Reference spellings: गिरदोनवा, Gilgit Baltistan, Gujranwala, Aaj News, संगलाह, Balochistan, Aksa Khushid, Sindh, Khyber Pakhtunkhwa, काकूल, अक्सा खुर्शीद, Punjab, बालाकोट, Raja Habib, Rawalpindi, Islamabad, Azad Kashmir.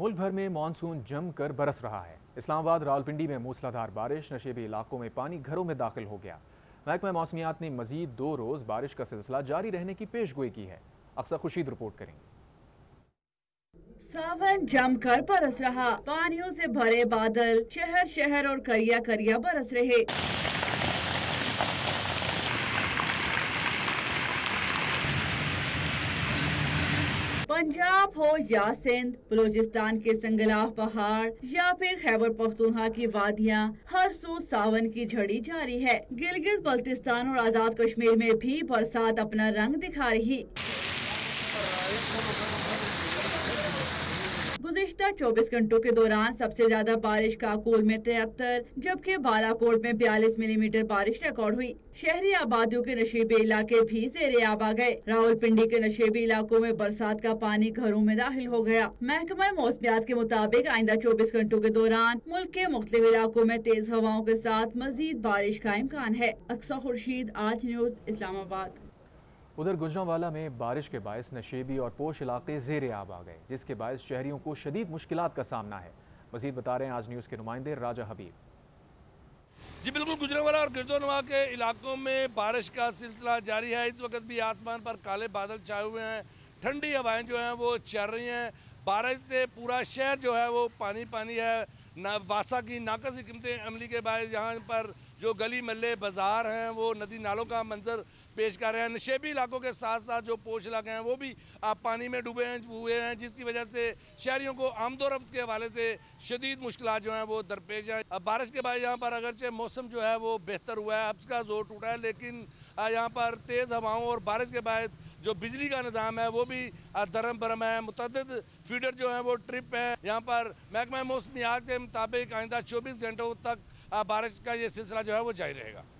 मुल्क भर में मानसून जमकर बरस रहा है। इस्लामाबाद रावलपिंडी में मूसलाधार बारिश, नशेबी इलाकों में पानी घरों में दाखिल हो गया। महकमा मौसमियात ने मजीद 2 रोज बारिश का सिलसिला जारी रहने की पेशगोई की है। अक्सा खुशीद रिपोर्ट करेंगे। सावन जमकर बरस रहा, पानियों से भरे बादल शहर शहर और करिया करिया बरस रहे। पंजाब हो या सिंध, बलोचिस्तान के संगलाह पहाड़ या फिर खैबर पख्तूनख्वा की वादियाँ, हर सू सावन की झड़ी जारी है। गिलगित बल्तिस्तान और आजाद कश्मीर में भी बरसात अपना रंग दिखा रही। गुज़िश्ता 24 घंटों के दौरान सबसे ज्यादा बारिश काकूल में 73 जबकि बालाकोट में 42 मिलीमीटर बारिश रिकॉर्ड हुई। शहरी आबादियों के नशेबी इलाके भी जेरे आब आ गए। रावलपिंडी के नशेबी इलाकों में बरसात का पानी घरों में दाखिल हो गया। महकमा मौसमियात के मुताबिक आइंदा 24 घंटों के दौरान मुल्क के मुख्तलिफ इलाकों में तेज हवाओं के साथ मजीद बारिश का इम्कान है। अक्सा खुर्शीद, आज न्यूज, इस्लामाबाद। उधर गुजरांवाला में बारिश के बायस नशेबी और पोश इलाके जेरे आब आ गए, जिसके बायस शहरियों को शदीद मुश्किलात का सामना है। मजीद बता रहे हैं आज न्यूज के नुमाइंदे राजा हबीब। जी बिल्कुल, गुजरांवाला और गिरदोनवा के इलाकों में बारिश का सिलसिला जारी है। इस वक्त भी आसमान पर काले बादल छाए हुए हैं, ठंडी हवाएं जो हैं वो चल रही हैं। बारिश से पूरा शहर जो है वो पानी पानी है। वासा की नाकस हिकमतें अमली के बायस यहाँ पर जो गली मल्ले बाजार हैं वो नदी नालों का मंजर पेश कर रहे हैं। नशेबी इलाकों के साथ साथ जो पोश इलाके हैं वो भी आप पानी में डूबे हुए हैं, जिसकी वजह से शहरियों को आमदोरफ्त के हवाले से शदीद मुश्किलात जो हैं वो दरपेश हैं। अब बारिश के बाद यहाँ पर अगरचे मौसम जो है वो बेहतर हुआ है, अब इसका जोर टूटा है, लेकिन यहाँ पर तेज़ हवाओं और बारिश के बाद जो बिजली का निज़ाम है वो भी दरम बरम है। मुतअद्दिद फीडर जो हैं वो ट्रिप हैं। यहाँ पर महकमा मौसमियात के मुताबिक आइंदा 24 घंटों तक बारिश का ये सिलसिला जो है वो जारी रहेगा।